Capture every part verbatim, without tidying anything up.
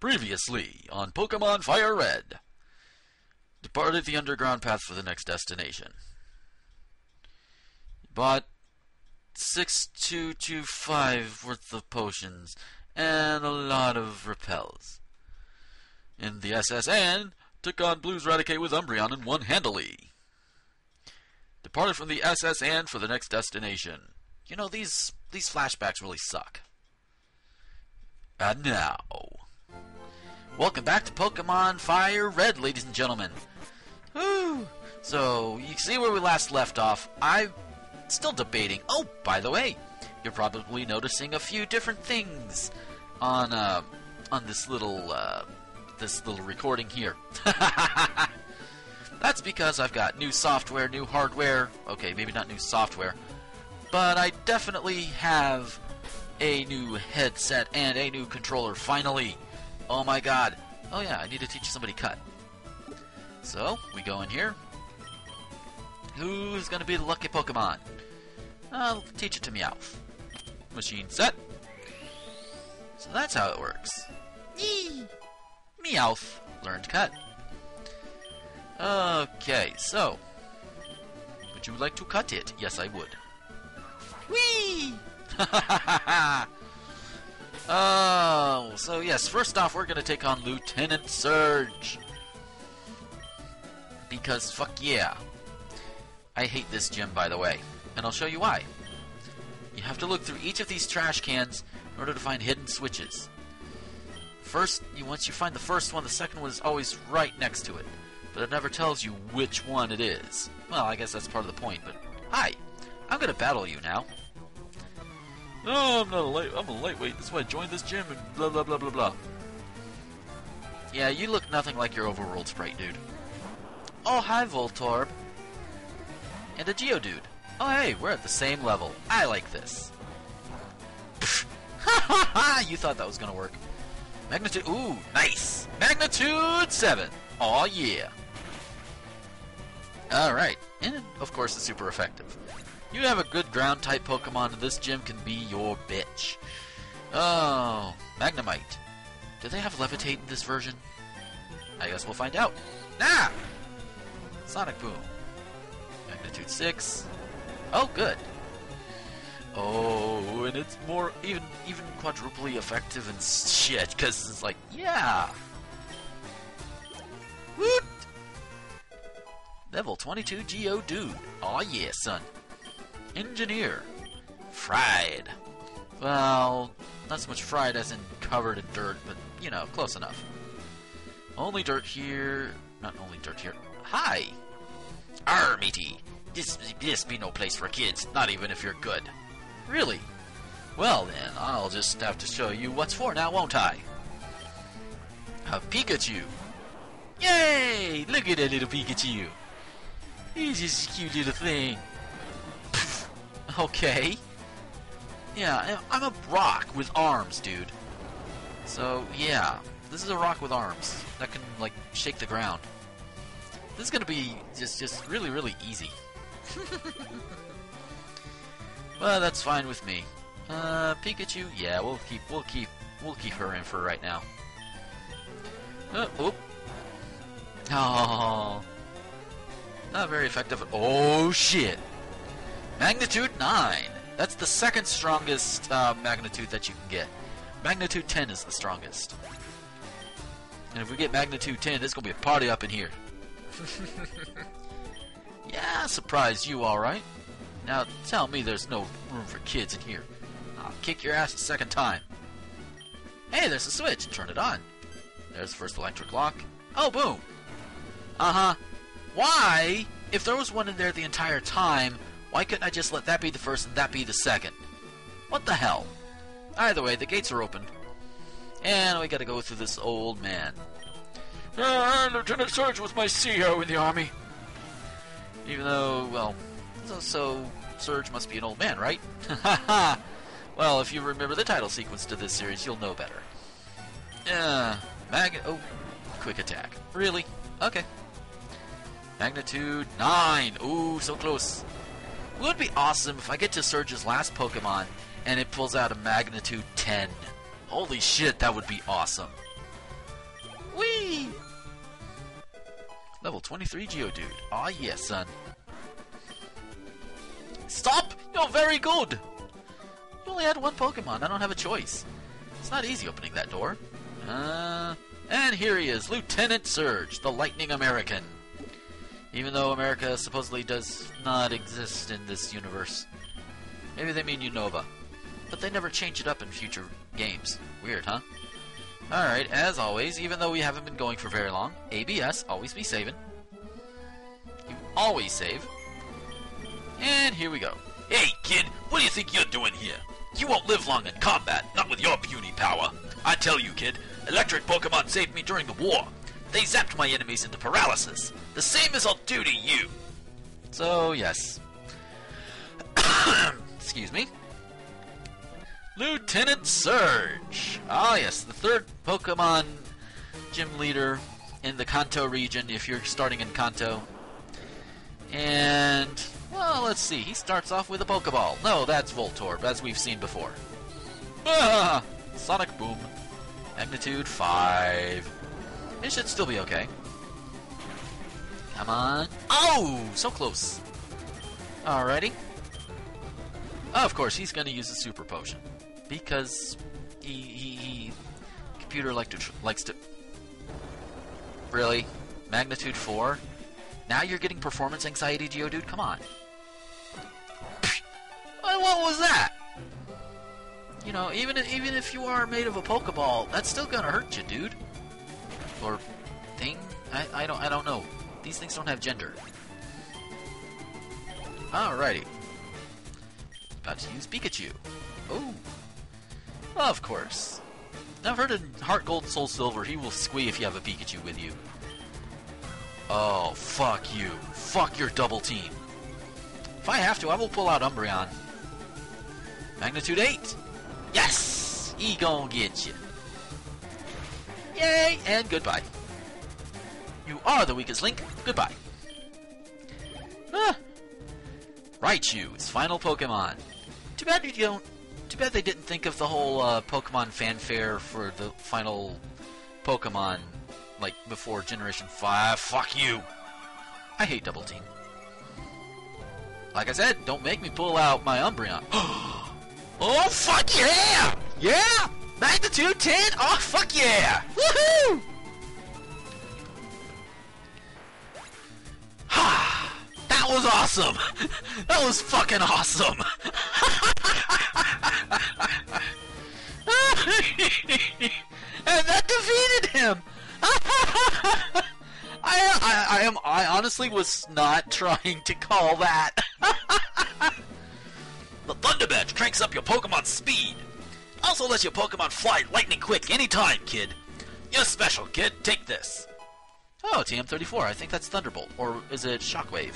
Previously on Pokémon Fire Red. Departed the underground path for the next destination. Bought six two two five worth of potions and a lot of repels. In the S S Anne, took on Blue's Raticate with Umbreon and won handily. Departed from the S S Anne for the next destination. You know, these these flashbacks really suck. And now, welcome back to Pokemon Fire Red, ladies and gentlemen. Whew. So, you see where we last left off. I'm still debating. Oh, by the way, you're probably noticing a few different things on uh, on this little uh, this little recording here. That's because I've got new software, new hardware. Okay, maybe not new software, but I definitely have a new headset and a new controller. Finally. Oh my god. Oh yeah, I need to teach somebody cut. So, we go in here. Who's gonna be the lucky Pokemon? I'll teach it to Meowth. Machine set. So that's how it works. Eee! Meowth learned cut. Okay, so. Would you like to cut it? Yes, I would. Whee! Oh, so yes, first off, we're gonna take on Lieutenant Surge. Because fuck yeah. I hate this gym, by the way, and I'll show you why. You have to look through each of these trash cans in order to find hidden switches. First, you, once you find the first one, the second one is always right next to it. But it never tells you which one it is. Well, I guess that's part of the point, but hi, I'm gonna battle you now. No, I'm not a light. I'm a lightweight. That's why I joined this gym and blah blah blah blah blah. Yeah, you look nothing like your overworld sprite, dude. Oh hi, Voltorb. And a Geodude. Oh hey, we're at the same level. I like this. Ha ha ha! You thought that was gonna work. Magnitude. Ooh, nice. Magnitude seven. Aw yeah. All right, and of course it's super effective. You have a good ground-type Pokemon, and this gym can be your bitch. Oh, Magnemite. Do they have Levitate in this version? I guess we'll find out. Nah! Sonic Boom. Magnitude six. Oh, good. Oh, and it's more, even even quadruply effective and shit, because it's like, yeah! Woot! Level twenty-two Geodude. Aw, yeah, son. Engineer. Fried. Well, not so much fried as in covered in dirt, but, you know, close enough. Only dirt here. Not only dirt here. Hi! Arr, matey. This, this be no place for kids, not even if you're good. Really? Well, then, I'll just have to show you what's for now, won't I? A Pikachu. Yay! Look at that little Pikachu. He's just a cute little thing. Okay. Yeah, I'm a rock with arms, dude. So, yeah. This is a rock with arms that can, like, shake the ground. This is gonna be just, just really, really easy. Well, that's fine with me. Uh, Pikachu? Yeah, we'll keep, we'll keep, we'll keep her in for right now. Uh, oop. Oh. Not very effective. Oh, shit. Magnitude nine. That's the second strongest uh, magnitude that you can get. Magnitude ten is the strongest. And if we get magnitude ten, there's going to be a party up in here. Yeah, surprise you, alright. Now tell me there's no room for kids in here. I'll kick your ass a second time. Hey, there's a switch. Turn it on. There's the first electric lock. Oh, boom. Uh-huh. Why? If there was one in there the entire time, why couldn't I just let that be the first and that be the second? What the hell? Either way, the gates are open. And we gotta go through this old man. Uh, Lieutenant Surge was my C O in the army. Even though, well, so, so Surge must be an old man, right? Ha Well, if you remember the title sequence to this series, you'll know better. Uh, mag- oh, quick attack. Really? Okay. Magnitude nine. Ooh, so close. It would be awesome if I get to Surge's last Pokemon and it pulls out a magnitude ten. Holy shit, that would be awesome. Level twenty-three Geodude. Ah, yes, son. Stop! You're very good! You only had one Pokemon. I don't have a choice. It's not easy opening that door. Uh, and here he is, Lieutenant Surge, the Lightning American. Even though America supposedly does not exist in this universe. Maybe they mean Unova. But they never change it up in future games. Weird, huh? Alright, as always, even though we haven't been going for very long, A B S, always be saving. You always save. And here we go. Hey, kid, what do you think you're doing here? You won't live long in combat, not with your puny power. I tell you, kid, electric Pokemon saved me during the war. They zapped my enemies into paralysis. The same as I'll do to you. So, yes. Excuse me. Lieutenant Surge! Ah yes, the third Pokemon gym leader in the Kanto region, if you're starting in Kanto. And, well, let's see, he starts off with a Pokeball. No, that's Voltorb, as we've seen before. Ah, Sonic Boom. Magnitude five. It should still be okay. Come on. Oh, so close. Alrighty. Oh, of course, he's going to use a Super Potion. Because he, he, he computer like to tr likes to really magnitude four. Now you're getting performance anxiety, Geodude. Come on. What was that? You know, even if, even if you are made of a Pokeball, that's still gonna hurt you, dude. Or thing? I I don't I don't know. These things don't have gender. Alrighty. About to use Pikachu. Oh. Of course. I've heard in Heart Gold, Soul Silver, he will squee if you have a Pikachu with you. Oh, fuck you. Fuck your double team. If I have to, I will pull out Umbreon. Magnitude eight. Yes! He gon' get you. Yay, and goodbye. You are the weakest link. Goodbye. Ah. Raichu, its final Pokemon. Too bad you don't... Too bad they didn't think of the whole uh, Pokemon fanfare for the final Pokemon, like, before Generation five. Fuck you! I hate Double Team. Like I said, don't make me pull out my Umbreon. Oh, fuck yeah! Yeah! Magnitude ten? Oh, fuck yeah! Woohoo! Ha! That was awesome! That was fucking awesome! And that defeated him! I, I, I am, I honestly was not trying to call that. The Thunder Badge cranks up your Pokemon's speed. Also lets your Pokemon fly lightning quick anytime, kid. You're special, kid. Take this. Oh, T M thirty-four. I think that's Thunderbolt. Or is it Shockwave?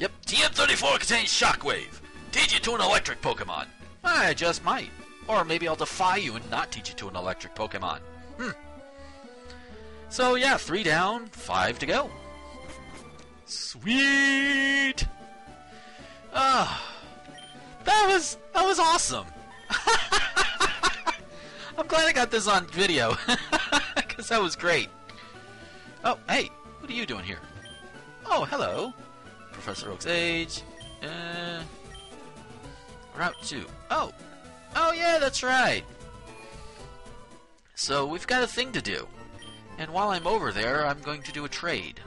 Yep, T M thirty-four contains Shockwave. Teach it to an electric Pokemon. I just might. Or maybe I'll defy you and not teach it to an electric Pokemon. Hmm. So yeah, three down, five to go. Sweet! Ah, oh, that was that was awesome. I'm glad I got this on video because that was great. Oh, hey, what are you doing here? Oh, hello, Professor Oak's age. Uh. Route two. Oh. Oh, yeah, that's right. So, we've got a thing to do. And while I'm over there, I'm going to do a trade.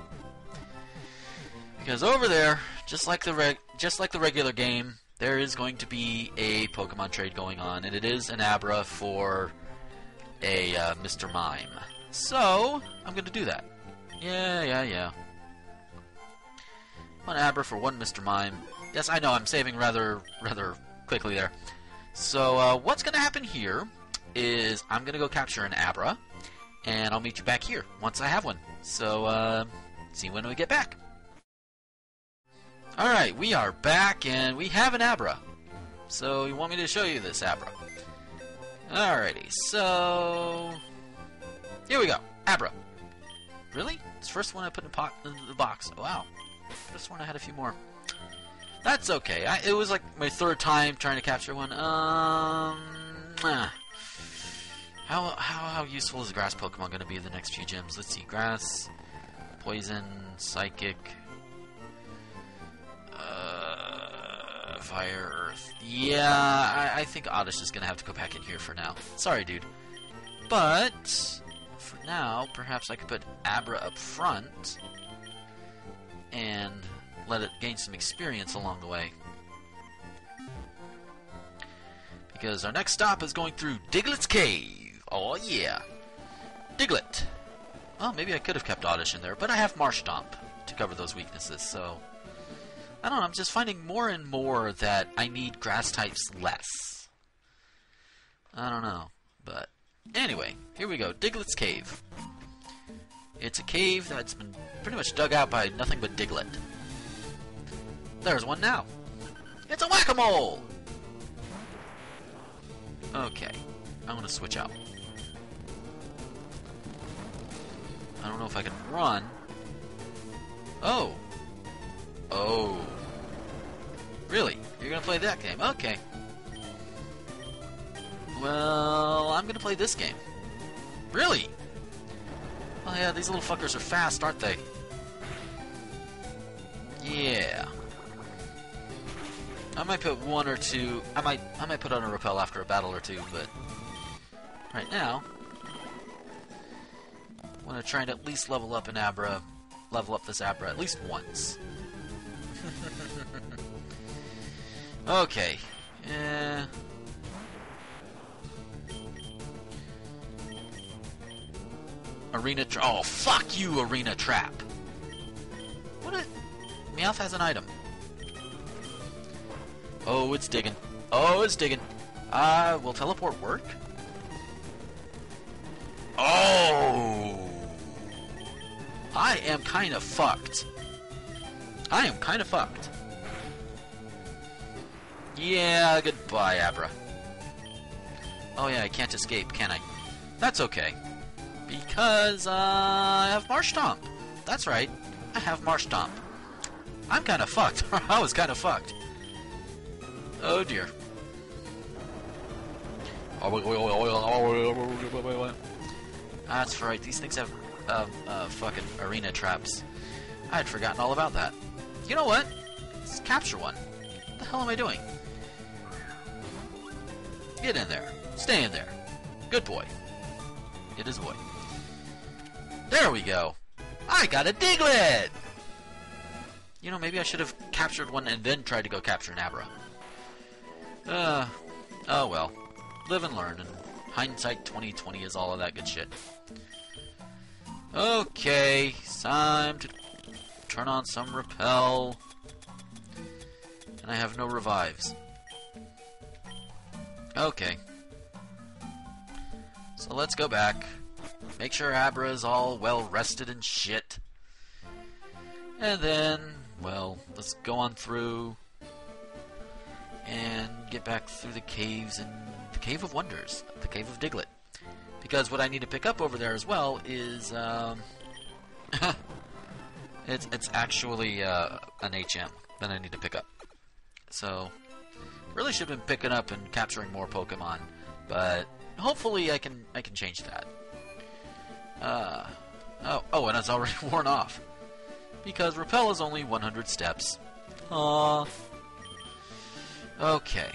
Because over there, just like the reg just like the regular game, there is going to be a Pokemon trade going on. And it is an Abra for a uh, Mister Mime. So, I'm going to do that. Yeah, yeah, yeah. One Abra for one Mister Mime. Yes, I know, I'm saving rather, rather... quickly there. So uh, what's going to happen here is I'm going to go capture an Abra, and I'll meet you back here once I have one. So uh, see when we get back. Alright, we are back, and we have an Abra. So you want me to show you this Abra. Alrighty, so here we go. Abra. Really? It's the first one I put in, po in the box. Wow. I just sworn I had a few more. That's okay. I, it was like my third time trying to capture one. Um, ah. how, how how useful is grass Pokemon going to be in the next few gyms? Let's see. Grass. poison, psychic, uh, fire, earth. Yeah, I, I think Oddish is gonna have to go back in here for now. Sorry, dude. But for now, perhaps I could put Abra up front and let it gain some experience along the way. Because our next stop is going through Diglett's Cave. Oh yeah, Diglett. Well, maybe I could have kept Oddish in there, but I have Marsh Stomp to cover those weaknesses. So I don't know. I'm just finding more and more that I need grass types less. I don't know, but anyway, here we go. Diglett's Cave. It's a cave that's been pretty much dug out by nothing but Diglett. There's one now. It's a whack-a-mole. Okay, I'm gonna switch out. I don't know if I can run. Oh! Oh! Really? You're gonna play that game? Okay. Well, I'm gonna play this game. Really? Oh yeah, these little fuckers are fast, aren't they? Yeah. I might put one or two. I might. I might put on a repel after a battle or two, but right now, I want to try and at least level up an Abra. Level up this Abra at least once. Okay. Yeah. Arena. Tra oh, fuck you, Arena Trap. What? A Meowth has an item. Oh, it's digging. Oh, it's digging. Uh, will teleport work? Oh! I am kind of fucked. I am kind of fucked. Yeah, goodbye, Abra. Oh yeah, I can't escape, can I? That's okay. Because uh, I have Marsh Stomp. That's right. I have Marsh Stomp. I'm kind of fucked. I was kind of fucked. Oh dear. That's right, these things have uh, uh, fucking arena traps. I had forgotten all about that. You know what? Let's capture one. What the hell am I doing? Get in there. Stay in there. Good boy. It is a boy. There we go. I got a Diglett! You know, maybe I should have captured one and then tried to go capture an Abra. Uh, oh well. Live and learn, and hindsight twenty twenty is all of that good shit. Okay, it's time to turn on some repel. And I have no revives. Okay. So let's go back. Make sure Abra is all well rested and shit. And then, well, let's go on through and get back through the caves and the Cave of Wonders, the Cave of Diglett. Because what I need to pick up over there as well is, um, it's, it's actually uh, an H M that I need to pick up. So, really should have been picking up and capturing more Pokemon, but hopefully I can I can change that. Uh, oh, oh, and it's already worn off. Because Repel is only one hundred steps. Aww. Okay.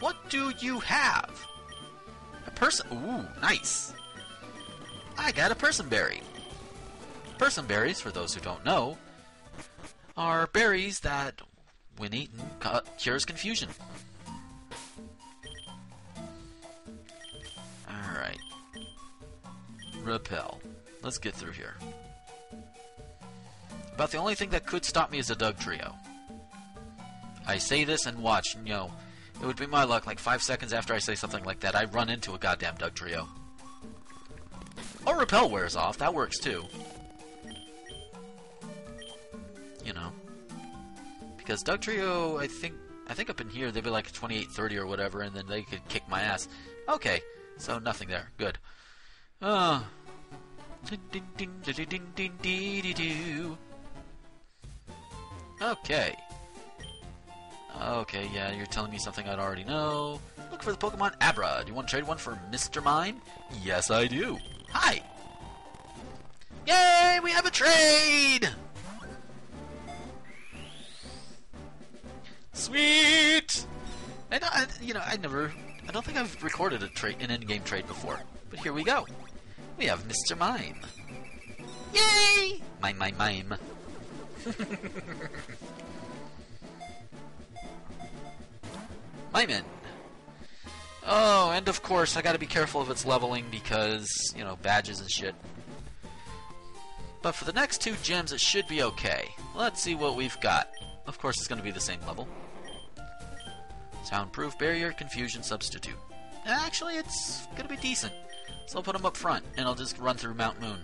What do you have? A person... Ooh, nice. I got a person berry. Person berries, for those who don't know, are berries that, when eaten, cures confusion. Alright. Repel. Let's get through here. About the only thing that could stop me is a Dugtrio. I say this and watch, you know, it would be my luck, like five seconds after I say something like that, I run into a goddamn Dugtrio. Or Repel wears off, that works too. You know. Because Dugtrio, I think, I think up in here, they'd be like twenty-eight, thirty or whatever, and then they could kick my ass. Okay, so nothing there, good. Uh. Okay. Okay, yeah, you're telling me something I'd already know. Look for the Pokemon Abra. Do you want to trade one for Mister Mime? Yes, I do. Hi! Yay! We have a trade! Sweet! I, don't, I you know, I never... I don't think I've recorded a trade, an in-game trade before. But here we go. We have Mister Mime. Yay! Mime, mime, mime. Mimin. Oh, and of course, I gotta be careful of its leveling because, you know, badges and shit. But for the next two gyms, it should be okay. Let's see what we've got. Of course, it's gonna be the same level. Soundproof barrier, confusion substitute. Actually, it's gonna be decent. So I'll put them up front, and I'll just run through Mount Moon.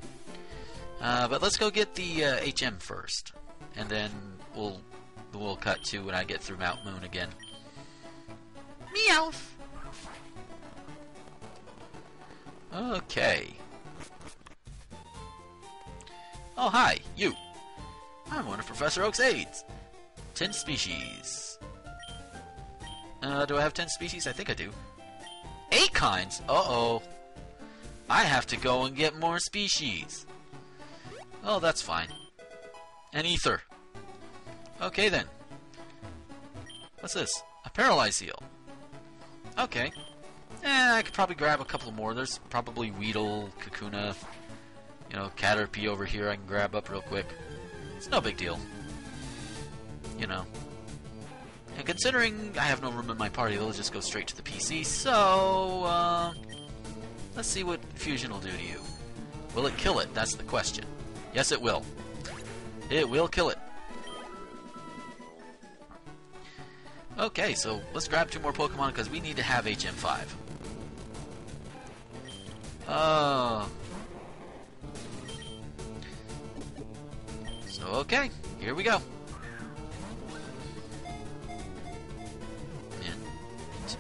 Uh, but let's go get the uh, H M first, and then we'll we'll cut to when I get through Mount Moon again. Meowth. Okay. Oh hi, you. I'm one of Professor Oak's aides. Ten species. Uh, do I have ten species? I think I do. Eight kinds. Uh oh. I have to go and get more species. Oh, that's fine. An ether. Okay, then. What's this? A paralyze heal. Okay. Eh, I could probably grab a couple more. There's probably Weedle, Kakuna, you know, Caterpie over here I can grab up real quick. It's no big deal. You know. And considering I have no room in my party, they'll just go straight to the P C, so, uh... let's see what Fusion will do to you. Will it kill it? That's the question. Yes, it will. It will kill it. Okay, so let's grab two more Pokemon because we need to have H M five. Oh. So, okay. Here we go. Man.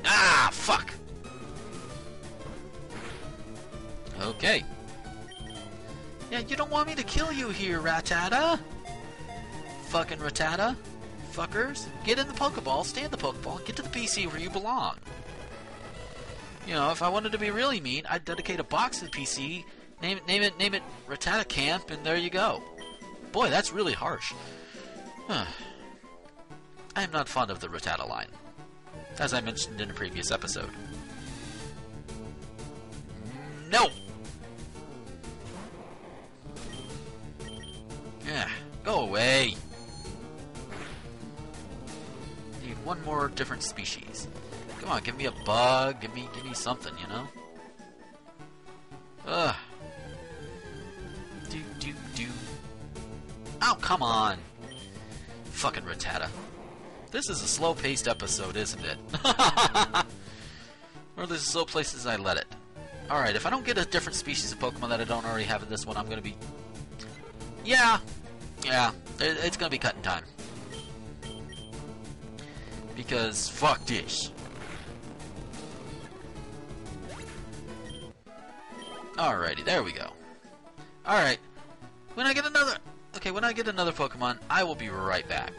Ah, fuck! Okay. Yeah, you don't want me to kill you here, Rattata! Fucking Rattata! Fuckers! Get in the Pokeball, stay in the Pokeball, get to the P C where you belong! You know, if I wanted to be really mean, I'd dedicate a box to the P C, name it, name it, name it Rattata Camp, and there you go. Boy, that's really harsh. I am not fond of the Rattata line, as I mentioned in a previous episode. No! Yeah, go away. Need one more different species. Come on, give me a bug, give me give me something, you know? Ugh. Do do do. Oh, come on. Fucking Rattata. This is a slow-paced episode, isn't it? Or this is slow places I let it. Alright, if I don't get a different species of Pokemon that I don't already have in this one, I'm gonna be... Yeah, yeah, it, it's gonna be cut in time. Because fuck this. Alrighty, there we go. Alright, when I get another... Okay, when I get another Pokemon, I will be right back.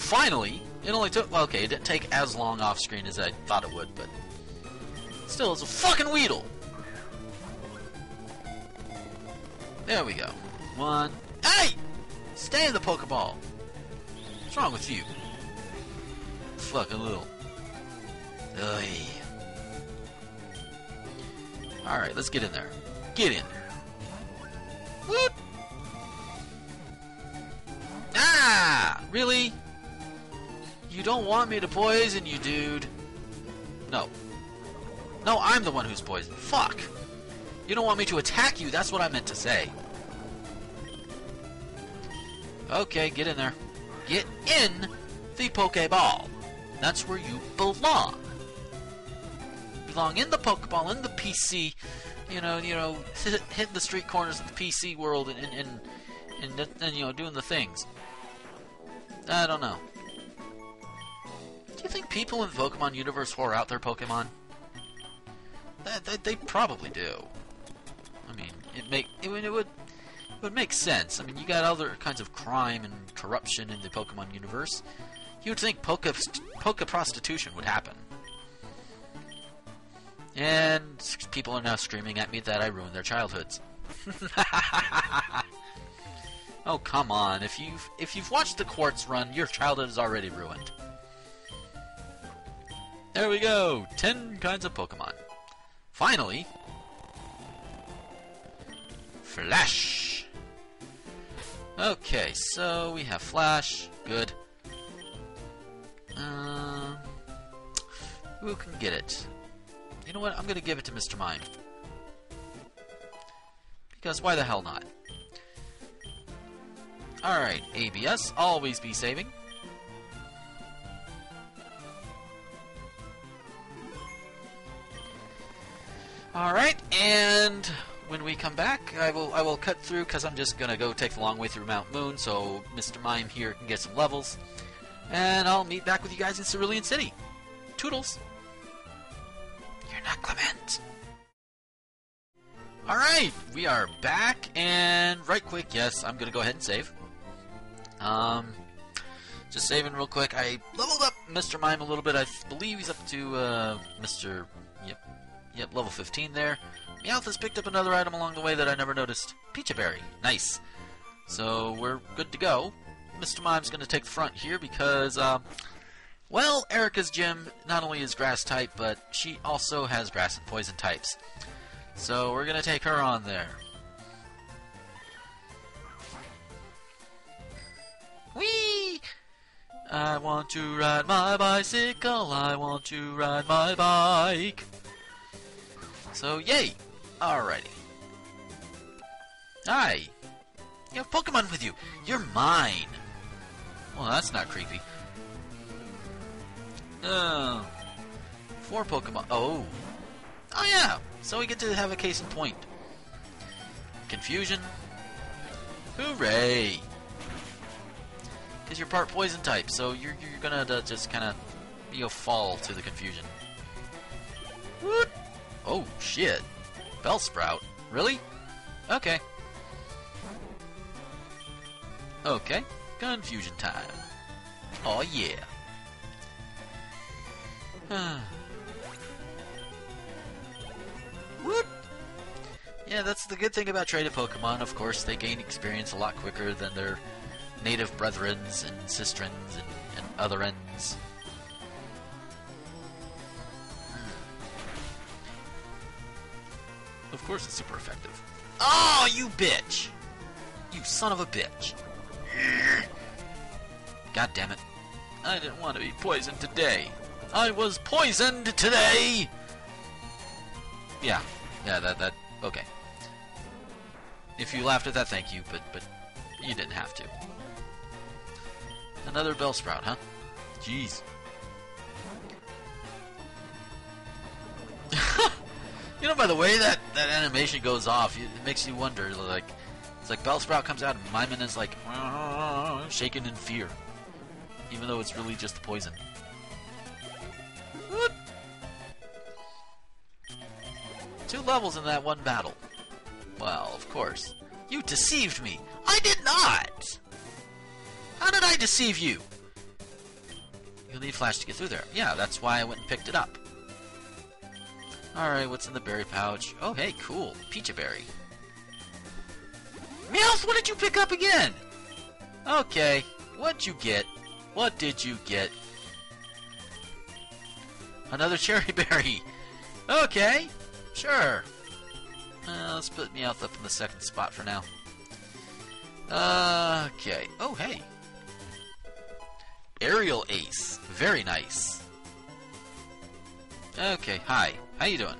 Finally, it only took, well, okay, it didn't take as long off screen as I thought it would, but still, it's a fucking Weedle! There we go. One. Hey! Stay in the Pokeball! What's wrong with you? Fucking little. Ugh. Alright, let's get in there. Get in there. Whoop! Ah! Really? You don't want me to poison you, dude. No. No, I'm the one who's poisoned. Fuck. You don't want me to attack you. That's what I meant to say. Okay, get in there. Get in the Pokeball. That's where you belong. Belong in the Pokeball, in the P C. You know, you know, hit, hit the street corners of the P C world and, and, and, and, and you know, doing the things. I don't know. Do you think people in Pokemon Universe whore out their Pokemon? That, that they probably do. I mean, it make it, it would it would make sense. I mean, you got other kinds of crime and corruption in the Pokemon Universe. You would think poke poke prostitution would happen. And people are now screaming at me that I ruined their childhoods. Oh, come on! If you've if you've watched the Quartz Run, your childhood is already ruined. There we go. Ten kinds of Pokemon. Finally, Flash. Okay, so we have Flash. Good. Um, who can get it? You know what? I'm gonna give it to Mister Mime. Because why the hell not? Alright, A B S, always be saving. Alright, and when we come back, I will I will cut through because I'm just gonna go take the long way through Mount Moon, so Mister Mime here can get some levels. And I'll meet back with you guys in Cerulean City. Toodles. You're not Clement. Alright, we are back, and right quick, yes, I'm gonna go ahead and save. Um, just saving real quick. I leveled up Mister Mime a little bit. I believe he's up to, uh, Mister Yep, yep, level fifteen there. Meowth has picked up another item along the way that I never noticed. Peachaberry, nice. So, we're good to go. Mister Mime's gonna take the front here because, um, well, Erica's gym not only is grass type, but she also has grass and poison types. So we're gonna take her on there. Whee! I want to ride my bicycle. I want to ride my bike. So yay! Alrighty. Hi. You have Pokemon with you. You're mine. Well, that's not creepy. No. Four Pokemon. Oh. Oh yeah. So we get to have a case in point. Confusion. Hooray! Because you're part poison type, so you're, you're gonna uh, just kind of, you know, fall to the confusion. Whoop. Oh shit! Bellsprout. Really? Okay. Okay. Confusion time. Oh yeah. Whoop. Yeah, that's the good thing about traded Pokemon. Of course, they gain experience a lot quicker than their native brethrens and sistrens and, and other ends. Of course, it's super effective. Oh, you bitch! You son of a bitch! God damn it! I didn't want to be poisoned today. I was poisoned today. Yeah. Yeah, that, that, okay. If you laughed at that, thank you, but, but you didn't have to. Another Bellsprout, huh? Jeez. You know, by the way that, that animation goes off, it makes you wonder, like, it's like Bellsprout comes out and Mimon is like, shaken in fear. Even though it's really just the poison. Whoop. Two levels in that one battle. Well, of course. You deceived me! I did not! How did I deceive you? You'll need Flash to get through there. Yeah, that's why I went and picked it up. Alright, what's in the berry pouch? Oh, hey, cool. Peachaberry. Meowth, what did you pick up again? Okay, what'd you get? What did you get? Another cherry berry. Okay. Sure. Uh, let's put Meowth up in the second spot for now. Uh, okay. Oh, hey. Aerial Ace. Very nice. Okay, hi. How you doing?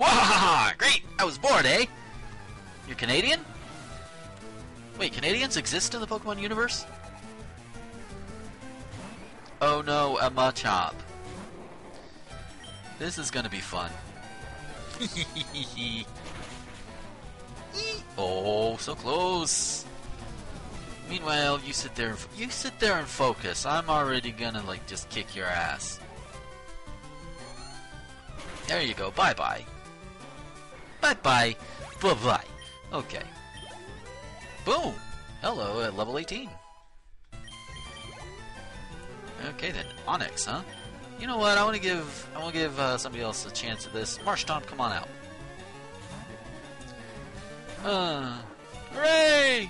Wahahaha! Great! I was bored, eh? You're Canadian? Wait, Canadians exist in the Pokemon universe? Oh no, a Machop. This is gonna be fun. Oh, so close. Meanwhile, you sit there, you sit there and focus. I'm already gonna like just kick your ass. There you go. Bye bye. Bye bye. Bye bye. Okay. Boom. Hello at level eighteen. Okay then, Onyx, huh? You know what? I want to give I want to give uh, somebody else a chance at this. Marsh Stomp, come on out. Uh, hooray!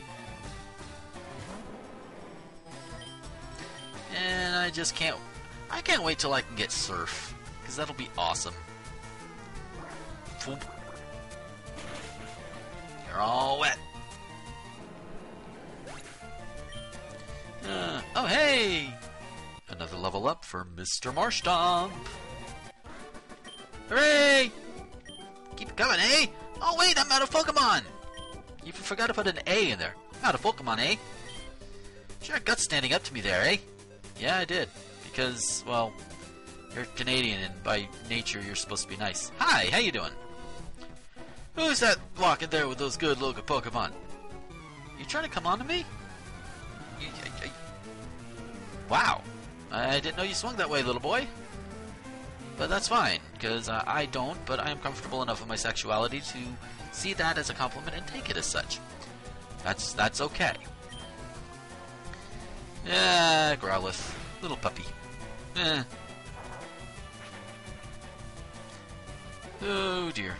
And I just can't. I can't wait till I can get Surf, because that'll be awesome. Foop. You're all wet. Uh, oh hey! Another level up for Mister Marsh Stomp. Hooray! Keep it coming, eh? Oh wait, I'm out of Pokemon! You forgot to put an A in there. I'm out of Pokemon, eh? Sure got standing up to me there, eh? Yeah, I did. Because, well, you're Canadian and by nature you're supposed to be nice. Hi, how you doing? Who's that blocking there with those good local Pokemon? You trying to come on to me? You, I, I... Wow. I didn't know you swung that way, little boy. But that's fine, because uh, I don't, but I am comfortable enough with my sexuality to see that as a compliment and take it as such. That's that's okay. Yeah, Growlithe. Little puppy. Eh. Oh, dear.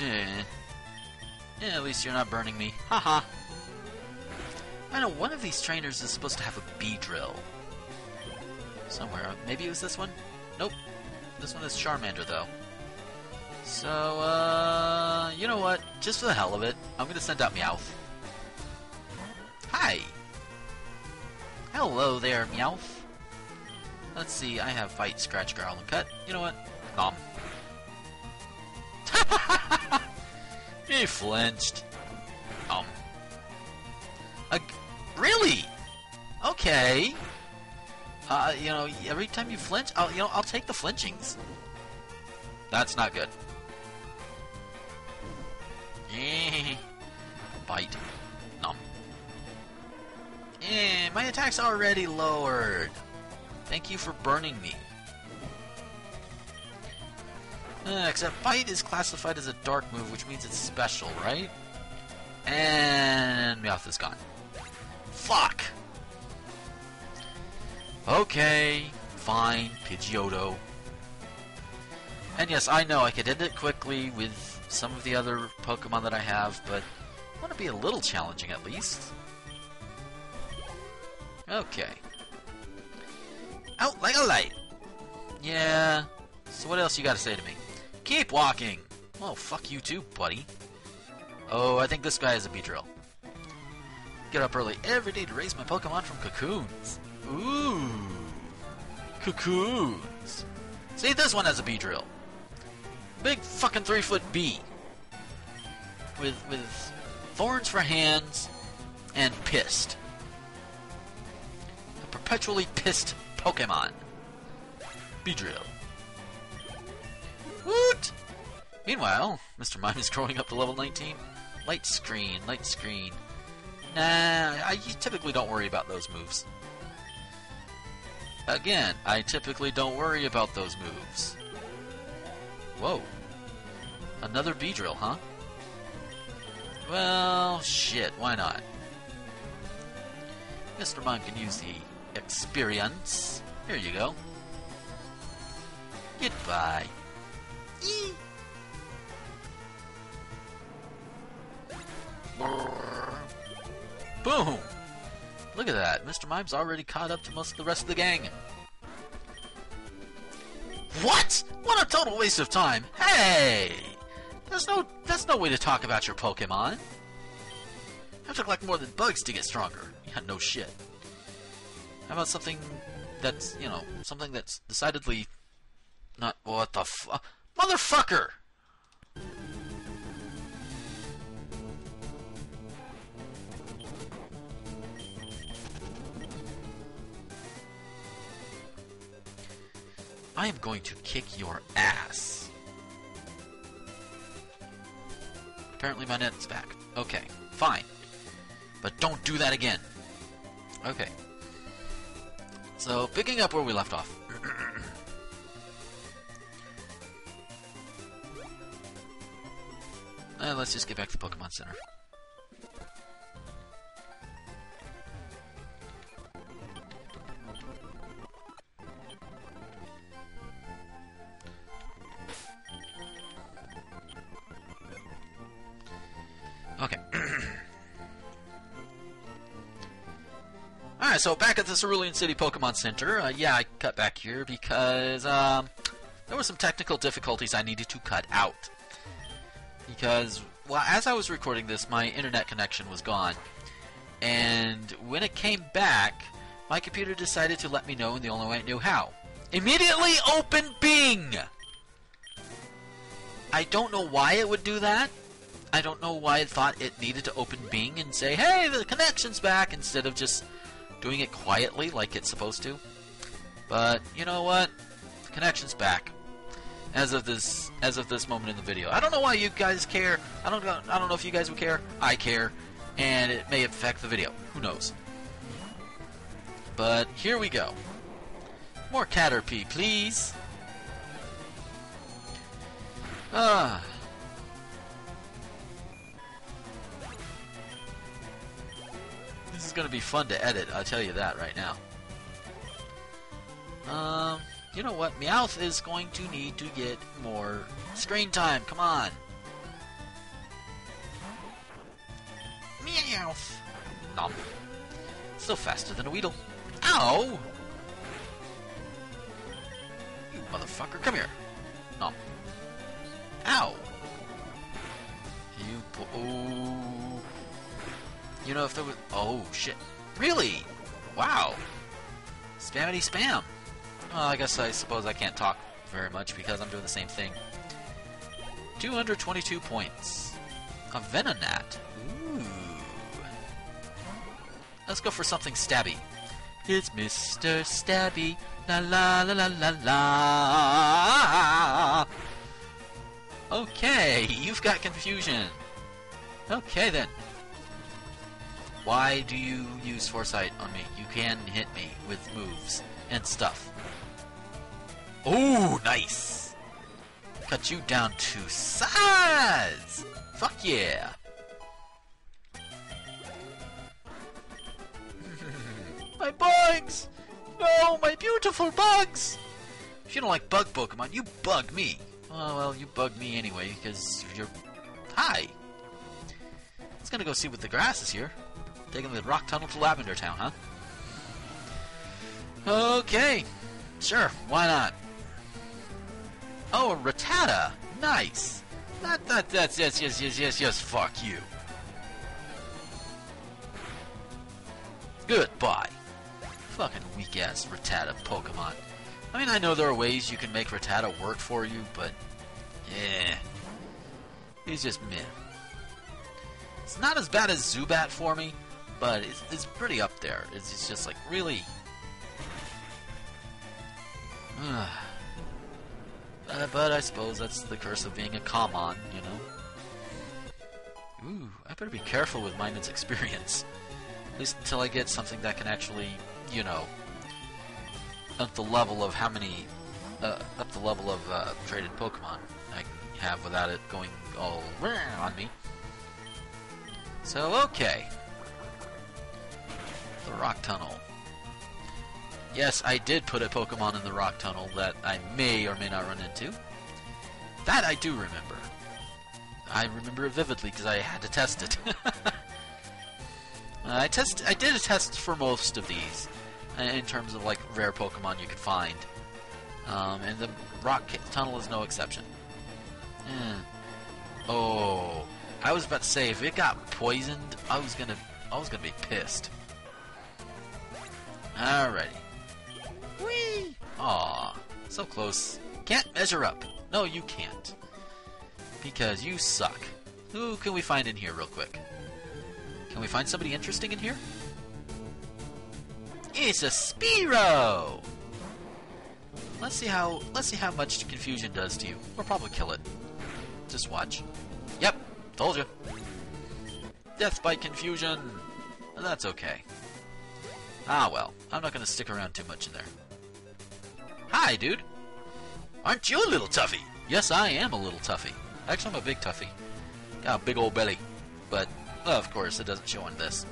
Eh. Yeah, at least you're not burning me. Haha. I know one of these trainers is supposed to have a bee drill. Somewhere. Maybe it was this one? Nope. This one is Charmander, though. So, uh, you know what? Just for the hell of it, I'm gonna send out Meowth. Hi! Hello there, Meowth. Let's see, I have Fight, Scratch, Growl, and Cut. You know what? Nom. He flinched. Nom. Uh, really? Okay. Uh, you know, every time you flinch, I'll, you know, I'll take the flinchings. That's not good. Bite. Nom. Eh, my attack's already lowered. Thank you for burning me. Uh, except bite is classified as a dark move, which means it's special, right? And Meowth is gone. Fuck! Okay, fine, Pidgeotto. And yes, I know I could end it quickly with some of the other Pokemon that I have, but I want to be a little challenging at least. Okay. Out like a light! Yeah. So what else you gotta say to me? Keep walking! Well, fuck you too, buddy. Oh, I think this guy is a Beedrill. Get up early every day to raise my Pokemon from cocoons. Ooh. Cocoons. See, this one has a Beedrill. Big fucking three foot bee. With, with thorns for hands and pissed. A perpetually pissed Pokemon. Beedrill. Woot! Meanwhile, Mister Mime is growing up to level nineteen. Light screen, light screen. Nah, I you typically don't worry about those moves. Again, I typically don't worry about those moves. Whoa. Another Beedrill, huh? Well, shit, why not? Mister Mime can use the experience. Here you go. Goodbye. Eee. Boom! Look at that. Mister Mime's already caught up to most of the rest of the gang. What? What a total waste of time. Hey! That's no, that's no way to talk about your Pokemon. Have to collect more than bugs to get stronger. Yeah, no shit. How about something that's, you know, something that's decidedly not... What the fu... Motherfucker! I am going to kick your ass. Apparently my net's back. Okay, fine. But don't do that again. Okay. So, picking up where we left off. uh, let's just get back to the Pokemon Center. So back at the Cerulean City Pokemon Center, uh, yeah, I cut back here because um, there were some technical difficulties I needed to cut out. Because, well, as I was recording this, my internet connection was gone. And when it came back, my computer decided to let me know in the only way it knew how. Immediately open Bing! I don't know why it would do that. I don't know why it thought it needed to open Bing and say, hey, the connection's back, instead of just doing it quietly like it's supposed to. But you know what? The connection's back. As of this as of this moment in the video. I don't know why you guys care. I don't I don't know if you guys would care. I care. And it may affect the video. Who knows? But here we go. More Caterpie, please. Ah, this is going to be fun to edit, I'll tell you that right now. Um, you know what? Meowth is going to need to get more screen time. Come on. Meowth. Nom. Still faster than a Weedle. Ow! You motherfucker. Come here. Nom. Ow. You po- Oh. You know, if there was... Oh, shit. Really? Wow. Spammity spam. Well, I guess I suppose I can't talk very much because I'm doing the same thing. two hundred twenty-two points. A Venonat. Ooh. Let's go for something stabby. It's Mister Stabby. La la la la la la. Okay, you've got confusion. Okay, then. Why do you use foresight on me? You can hit me with moves and stuff. Oh, nice! Cut you down to size! Fuck yeah! My bugs! No, my beautiful bugs! If you don't like bug Pokemon, you bug me. Oh, well, you bug me anyway, because you're... Hi! I was gonna go see what the grass is here. Taking the Rock Tunnel to Lavender Town, huh? Okay. Sure, why not? Oh, a Rattata. Nice. That, that, that's, yes, yes, yes, yes, yes, fuck you. Goodbye. Fucking weak-ass Rattata Pokemon. I mean, I know there are ways you can make Rattata work for you, but... yeah. He's just meh. It's not as bad as Zubat for me, but it's, it's pretty up there. It's, it's just like, really? uh, but I suppose that's the curse of being a Common, you know? Ooh, I better be careful with Mine's experience. At least until I get something that can actually, you know, up the level of how many, uh, up the level of uh, traded Pokemon I can have without it going all on me. So, okay. The Rock Tunnel. Yes, I did put a Pokemon in the Rock Tunnel that I may or may not run into. That I do remember. I remember it vividly because I had to test it. uh, I test. I did a test for most of these, uh, in terms of like rare Pokemon you could find, um, and the Rock Tunnel is no exception. Mm. Oh. I was about to say, if it got poisoned, I was gonna, I was gonna be pissed. Alrighty. Whee! Aw, so close. Can't measure up. No, you can't. Because you suck. Who can we find in here real quick? Can we find somebody interesting in here? It's a Spearow! Let's see how, let's see how much confusion does to you. We'll probably kill it. Just watch. Yep. Told you. Death by confusion. That's okay. Ah well, I'm not gonna stick around too much in there. Hi, dude. Aren't you a little toughy? Yes, I am a little toughy. Actually, I'm a big toughy. Got a big old belly. But, well, of course, it doesn't show on this.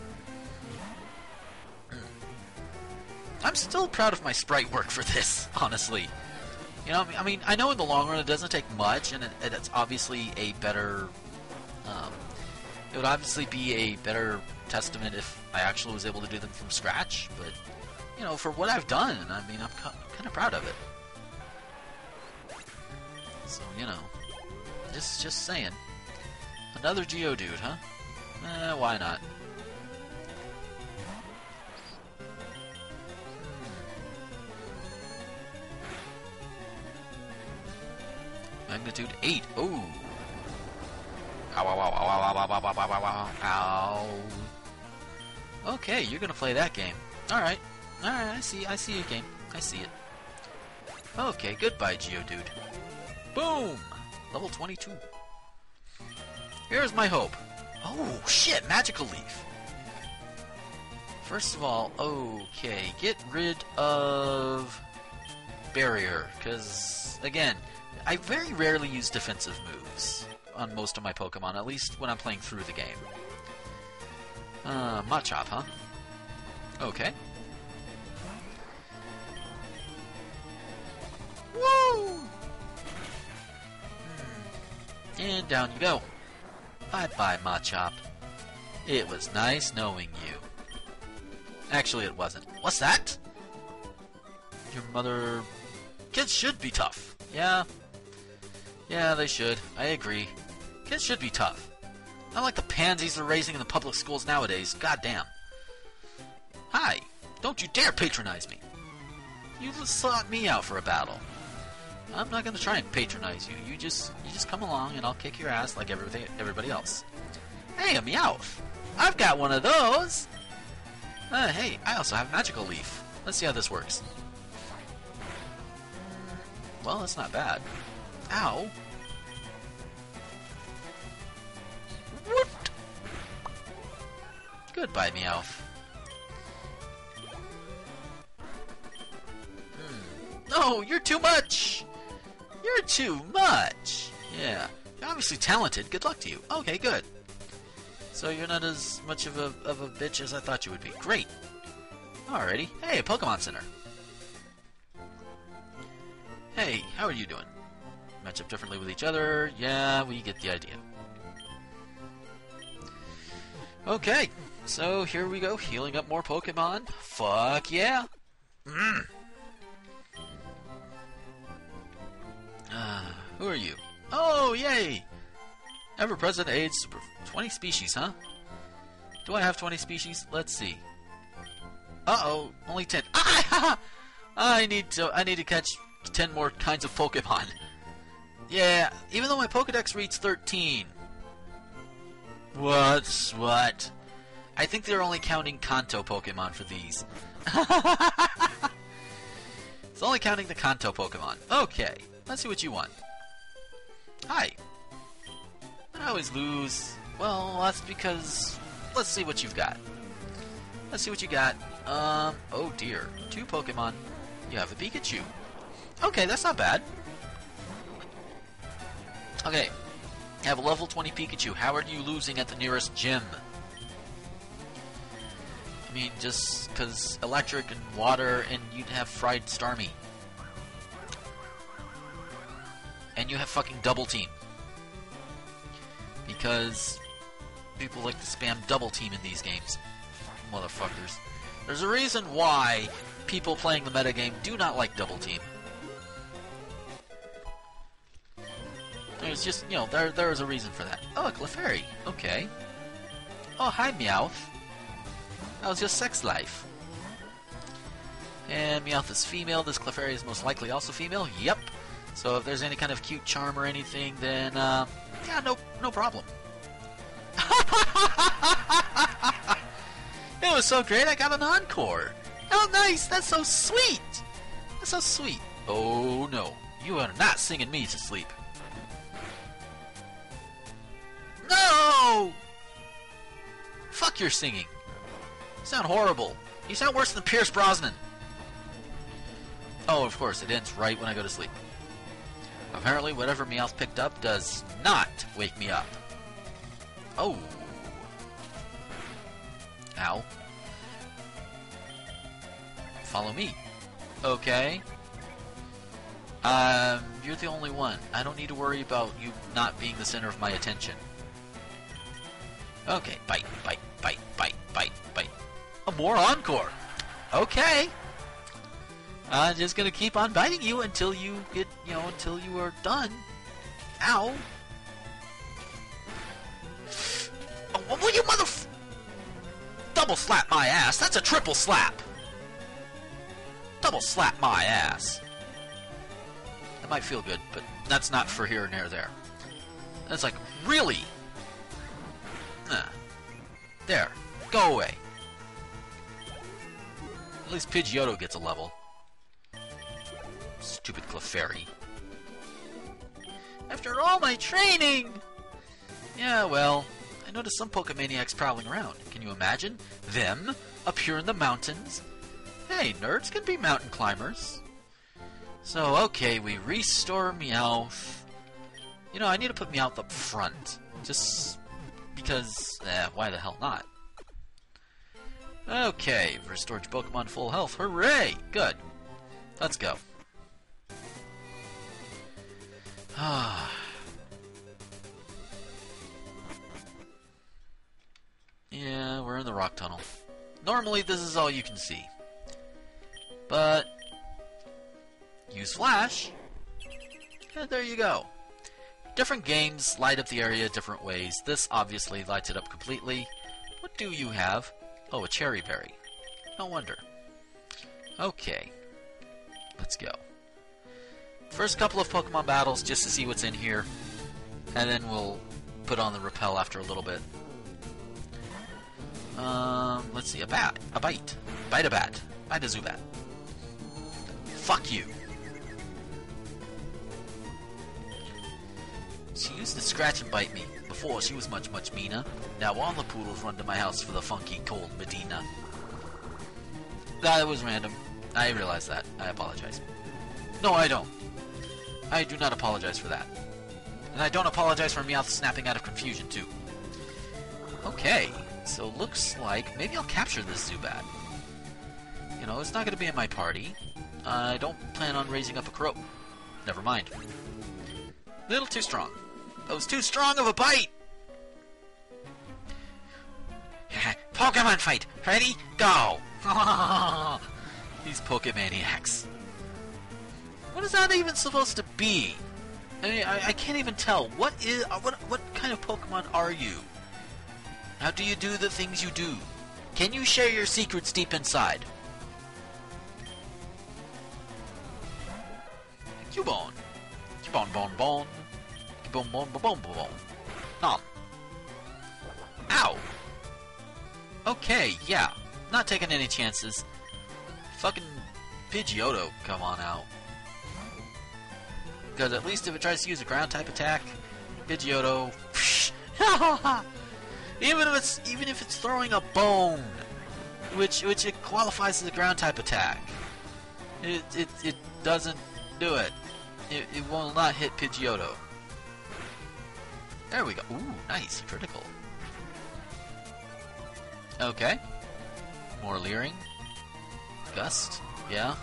I'm still proud of my sprite work for this, honestly. You know, I mean, I know in the long run it doesn't take much, and it, it's obviously a better... Um, it would obviously be a better testament if I actually was able to do them from scratch, but, you know, for what I've done, I mean, I'm kind of proud of it. So, you know, just, just saying. Another Geodude, huh? Eh, why not? Magnitude eight. Ooh. Ow, ow, ow, ow, ow, ow, ow, ow, ow, ow. Okay, you're gonna play that game. Alright. Alright, I see, I see your game. I see it. Okay, goodbye, Geodude. Boom! Level twenty-two. Here's my hope. Oh, shit, Magical Leaf. First of all, okay, get rid of Barrier, because, again, I very rarely use defensive moves on most of my Pokemon, at least when I'm playing through the game. Uh, Machop, huh? Okay. Woo! And down you go. Bye-bye, Machop. It was nice knowing you. Actually, it wasn't. What's that? Your mother... Kids should be tough. Yeah. Yeah, they should. I agree. Kids should be tough. Not like the pansies they're raising in the public schools nowadays. Goddamn. Hi. Don't you dare patronize me. You sought me out for a battle. I'm not gonna try and patronize you. You just, you just come along and I'll kick your ass like everything, everybody else. Hey, a Meowth. I've got one of those. Uh, hey, I also have Magical Leaf. Let's see how this works. Well, that's not bad. Ow. What? Goodbye, Meowth. Hmm. No, you're too much! You're too much! Yeah. You're obviously talented. Good luck to you. Okay, good. So you're not as much of a, of a bitch as I thought you would be. Great. Alrighty. Hey, a Pokemon Center. Hey, how are you doing? Match up differently with each other. Yeah, we get the idea. Okay, so here we go, healing up more Pokemon. Fuck yeah! Mm. Uh, who are you? Oh, yay! Ever-present aid, super... twenty species, huh? Do I have twenty species? Let's see. Uh-oh, only ten. Ah! I need to... I need to catch... ten more kinds of Pokemon. Yeah, even though my Pokedex reads thirteen. What? What? I think they're only counting Kanto Pokemon for these. It's only counting the Kanto Pokemon. Okay, let's see what you want. Hi. I always lose. Well, that's because... Let's see what you've got. Let's see what you got. Um, oh dear. Two Pokemon. You have a Pikachu. Okay, that's not bad. Okay. Have a level twenty Pikachu. How are you losing at the nearest gym? I mean, just because electric and water and you'd have fried Starmie. And you have fucking double team. Because people like to spam double team in these games. Motherfuckers. There's a reason why people playing the metagame do not like double team. There's just, you know, there there is a reason for that. Oh, Clefairy. Okay. Oh, hi, Meowth. How's your sex life? And Meowth is female. This Clefairy is most likely also female. Yep. So if there's any kind of cute charm or anything, then, uh, yeah, no, no problem. It was so great, I got an encore. Oh, nice. That's so sweet. That's so sweet. Oh, no. You are not singing me to sleep. No! No! Fuck your singing. You sound horrible. You sound worse than Pierce Brosnan. Oh, of course, it ends right when I go to sleep. Apparently, whatever Meowth picked up does not wake me up. Oh. Ow. Follow me. Okay. Um, you're the only one. I don't need to worry about you not being the center of my attention. Okay, bite, bite, bite, bite, bite, bite. Oh, more Encore! Okay! I'm just gonna keep on biting you until you get, you know, until you are done. Ow! Oh, will you motherf- Double slap my ass! That's a triple slap! Double slap my ass! That might feel good, but that's not for here and there there. That's like, really? Nah. There. Go away. At least Pidgeotto gets a level. Stupid Clefairy. After all my training! Yeah, well, I noticed some Pokemaniacs prowling around. Can you imagine? Them? Up here in the mountains? Hey, nerds can be mountain climbers. So, okay, we restore Meowth. You know, I need to put Meowth up front. Just because, eh, why the hell not? Okay, restored Pokemon full health. Hooray! Good. Let's go. Ah. Yeah, we're in the Rock Tunnel. Normally, this is all you can see. But, use Flash, and there you go. Different games light up the area different ways. This obviously lights it up completely. What do you have? Oh, a cherry berry. No wonder. Okay. Let's go. First couple of Pokemon battles just to see what's in here. And then we'll put on the repel after a little bit. Um, let's see. A bat. A bite. Bite a bat. Bite a Zubat. Fuck you. She used to scratch and bite me. Before, she was much, much meaner. Now all the poodles run to my house for the funky, cold Medina. That was random. I realize that. I apologize. No, I don't. I do not apologize for that. And I don't apologize for Meowth snapping out of confusion, too. Okay. So, looks like maybe I'll capture this Zubat. You know, it's not going to be in my party. I don't plan on raising up a crow. Never mind. A little too strong. That was too strong of a bite! Pokemon fight! Ready? Go! These Pokemaniacs. What is that even supposed to be? I mean, I, I can't even tell. What is... What, what kind of Pokemon are you? How do you do the things you do? Can you share your secrets deep inside? Cubone. Cubone, bone, bone. Cubone, bone, bone, bone, bone. Nom. Ow. Okay, yeah. Not taking any chances. Fucking Pidgeotto, come on out. Because at least if it tries to use a ground type attack, Pidgeotto. Even if it's even if it's throwing a bone, which which it qualifies as a ground type attack, it it it doesn't do it. It, it will not hit Pidgeotto. There we go. Ooh, nice critical. Okay, more leering. Gust. Yeah,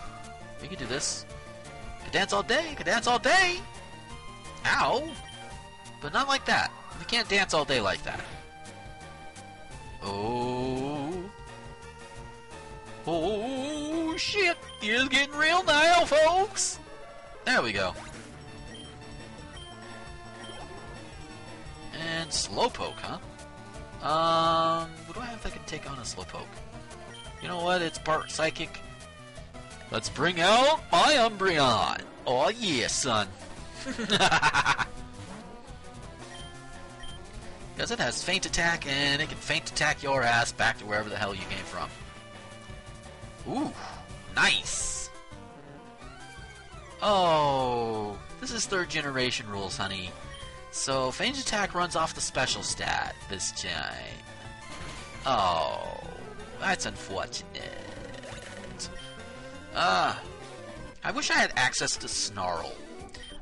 we can do this. Could dance all day. Could dance all day. Ow! But not like that. We can't dance all day like that. Oh, oh shit, it's getting real now, folks. There we go. And Slowpoke, huh? Um, what do I have that can take on a Slowpoke? You know what, it's part psychic. Let's bring out my Umbreon. Oh yeah, son. Because it has Feint Attack, and it can Feint Attack your ass back to wherever the hell you came from. Ooh, nice! Oh, this is third generation rules, honey. So Fanged Attack runs off the special stat this time. Oh, that's unfortunate. Ah, I wish I had access to Snarl.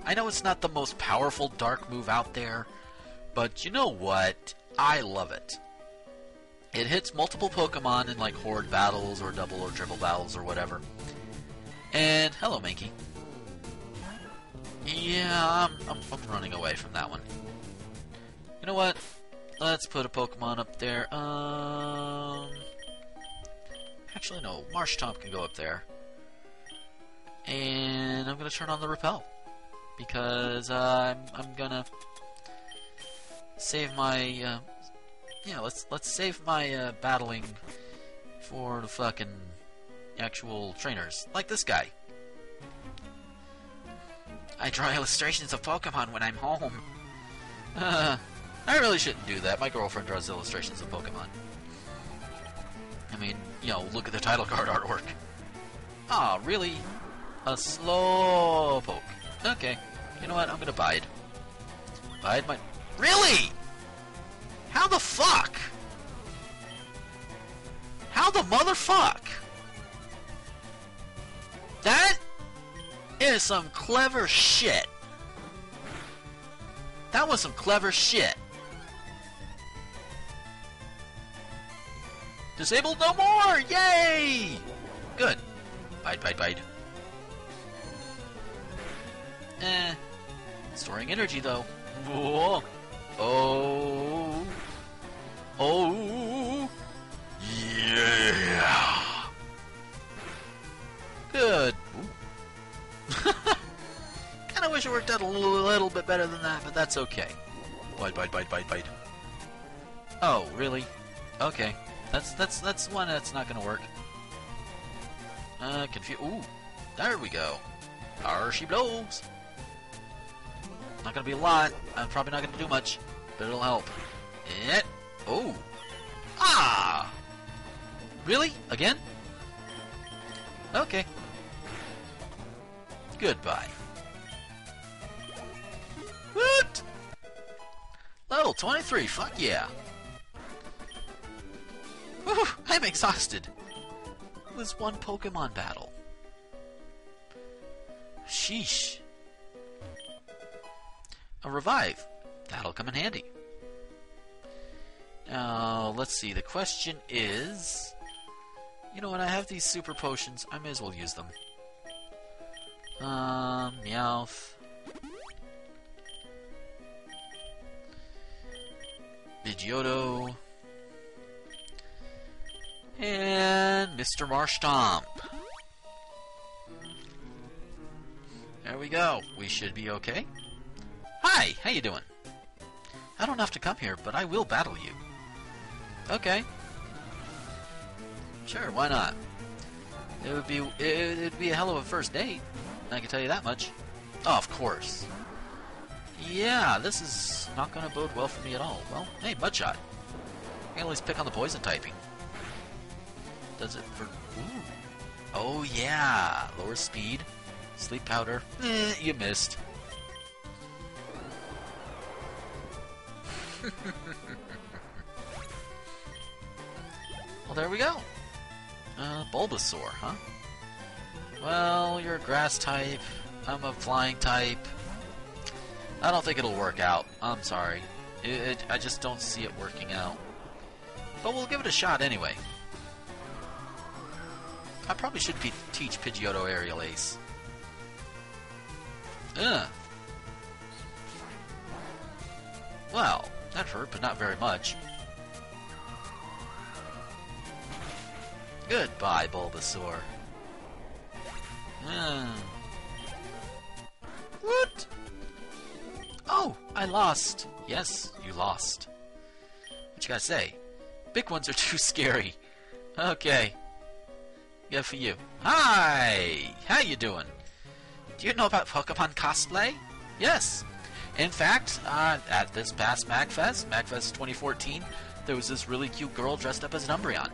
I know it's not the most powerful dark move out there, but you know what? I love it. It hits multiple Pokemon in like horde battles or double or triple battles or whatever. And hello, Mankey. Yeah, I'm, I'm, I'm running away from that one. You know what? Let's put a Pokemon up there. Um, actually, no. Marshtomp can go up there. And I'm gonna turn on the repel because uh, I'm I'm gonna save my. Uh, Yeah, let's let's save my uh, battling for the fucking actual trainers, like this guy. I draw illustrations of Pokemon when I'm home. Uh, I really shouldn't do that. My girlfriend draws illustrations of Pokemon. I mean, you know, look at the title card artwork. Ah, oh, really? A Slowpoke. Okay. You know what? I'm gonna bide. Bide my. Really? How the fuck? How the motherfuck? That is some clever shit. That was some clever shit. Disabled no more! Yay! Good. Bite, bite, bite. Eh. Storing energy though. Whoa. Oh. Oh, yeah. Good. Kind of wish it worked out a little, little bit better than that, but that's okay. Bite, bite, bite, bite, bite. Oh, really? Okay. That's that's that's one that's not gonna work. Uh, confu- Ooh, there we go. There she blows. Not gonna be a lot. I'm probably not gonna do much, but it'll help. Yeah. Oh. Ah! Really? Again? Okay. Goodbye. What? Level twenty-three, fuck yeah. Whew, I'm exhausted. It was one Pokemon battle. Sheesh. A revive. That'll come in handy. Now, uh, let's see, the question is... You know what, I have these super potions, I may as well use them. Um, Meowth. Pidgeotto. And Mister Marshtomp. There we go, we should be okay. Hi, how you doing? I don't have to come here, but I will battle you. Okay. Sure, why not? It would be it would be a hell of a first date. I can tell you that much. Oh, of course. Yeah, this is not going to bode well for me at all. Well, hey, Mudshot. I can at least pick on the poison typing. Does it for... Ooh. Oh, yeah. Lower speed. Sleep powder. Eh, you missed. Well, there we go. Uh, Bulbasaur, huh? Well, you're a grass type. I'm a flying type. I don't think it'll work out. I'm sorry. It, it, I just don't see it working out. But we'll give it a shot anyway. I probably should pe teach Pidgeotto Aerial Ace. Ugh. Well, that hurt, but not very much. Goodbye, Bulbasaur. Mm. What? Oh, I lost. Yes, you lost. What you gotta say? Big ones are too scary. Okay. Good for you. Hi! How you doing? Do you know about Pokemon cosplay? Yes. In fact, uh, at this past MAGFest, MAGFest twenty fourteen, there was this really cute girl dressed up as an Umbreon.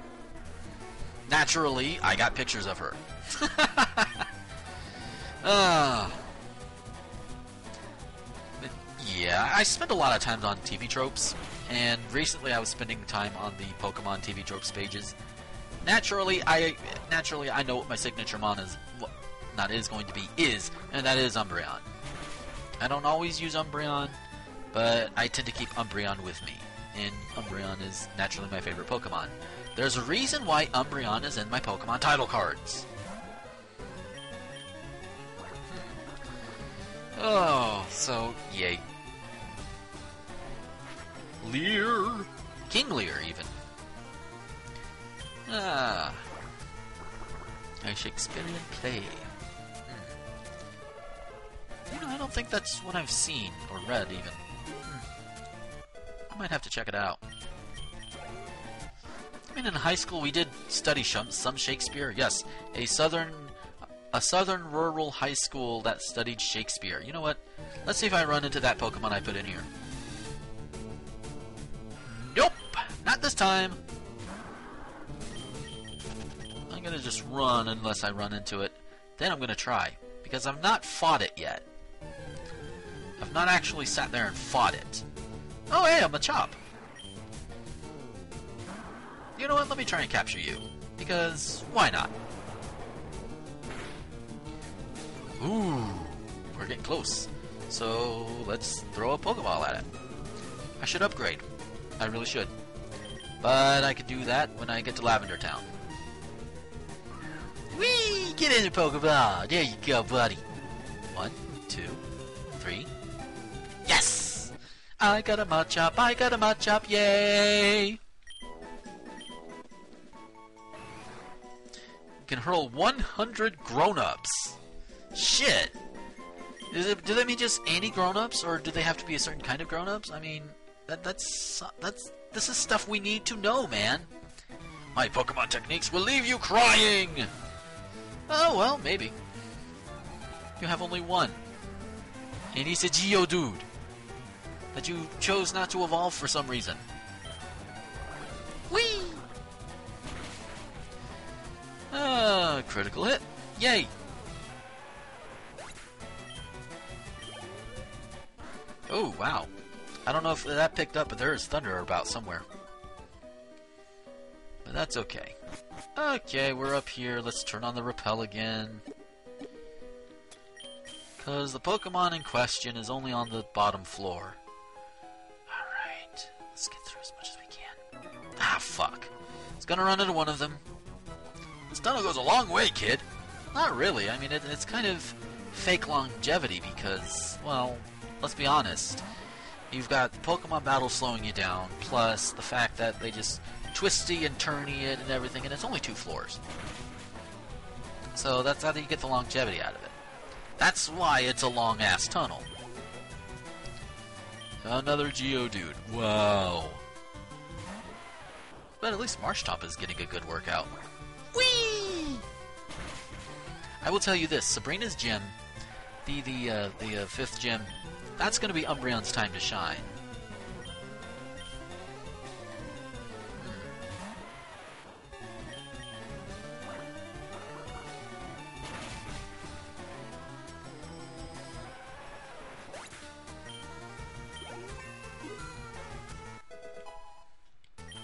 Naturally, I got pictures of her. uh, yeah, Yeah, I spend a lot of time on T V Tropes, and recently I was spending time on the Pokemon T V Tropes pages. Naturally, I naturally I know what my signature mon is, what not is going to be is, and that is Umbreon. I don't always use Umbreon, but I tend to keep Umbreon with me, and Umbreon is naturally my favorite Pokemon. There's a reason why Umbreon is in my Pokemon title cards. Oh, so yay. Leer, King Leer, even. Ah, a Shakespearean play. Hmm. You know, I don't think that's what I've seen or read, even. Hmm. I might have to check it out. I mean, in high school we did study some Shakespeare. Yes, a southern. A southern rural high school that studied Shakespeare. You know what? Let's see if I run into that Pokemon I put in here. Nope! Not this time! I'm gonna just run unless I run into it. Then I'm gonna try. Because I've not fought it yet. I've not actually sat there and fought it. Oh hey, I'm a Machop! You know what? Let me try and capture you. Because, why not? Ooh, we're getting close. So let's throw a Pokeball at it. I should upgrade. I really should. But I could do that when I get to Lavender Town. Whee! Get in the Pokeball! There you go, buddy. One, two, three. Yes! I got a Machop! I got a Machop! Yay! You can hurl one hundred grown-ups. Shit! Is it, do they mean just any grown-ups, or do they have to be a certain kind of grown-ups? I mean, that, that's that's this is stuff we need to know, man. My Pokemon techniques will leave you crying. Oh well, maybe. You have only one, and he's a Geodude that you chose not to evolve for some reason. Whee! Ah, critical hit! Yay! Oh, wow. I don't know if that picked up, but there is thunder about somewhere. But that's okay. Okay, we're up here. Let's turn on the repel again. Because the Pokemon in question is only on the bottom floor. Alright. Let's get through as much as we can. Ah, fuck. It's gonna run into one of them. This tunnel goes a long way, kid. Not really. I mean, it, it's kind of fake longevity because, well... Let's be honest, you've got the Pokemon battle slowing you down, plus the fact that they just twisty and turny it and everything, and it's only two floors. So that's how you get the longevity out of it. That's why it's a long-ass tunnel. Another Geodude. Wow. But at least Marshtomp is getting a good workout. Whee! I will tell you this, Sabrina's gym, the, the, uh, the uh, fifth gym... That's going to be Umbreon's time to shine.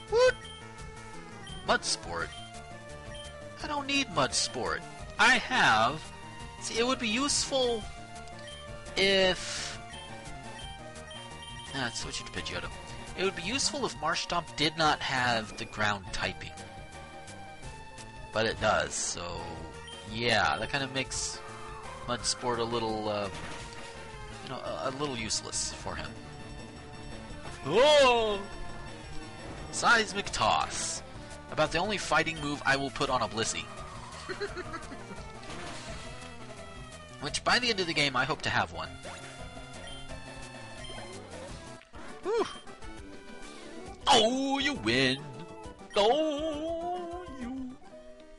What? Mud Sport? I don't need Mud Sport. I have... See, it would be useful if... Ah, switch it to Pidgeotto. It would be useful if Marshtomp did not have the ground typing. But it does, so... Yeah, that kind of makes Mudsport a little, uh... You know, a, a little useless for him. Oh! Seismic Toss. About the only fighting move I will put on a Blissey. Which, by the end of the game, I hope to have one. Whew. Oh, you win! Oh, you,